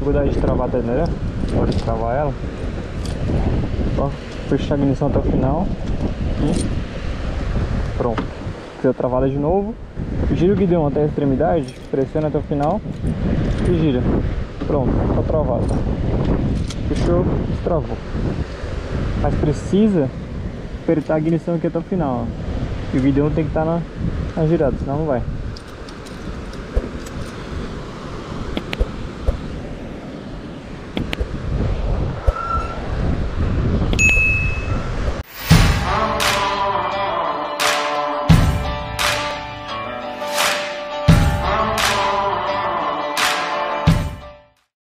Vou dar uma destravar a torneira, bora destravar ela. Ó, puxar a ignição até o final. E pronto. Deu travada de novo. Gira o guidão até a extremidade, pressiona até o final e gira. Pronto, tá travado. Puxou, destravou. Mas precisa apertar a ignição aqui até o final, ó. E o guidão tem que estar na girada, senão não vai.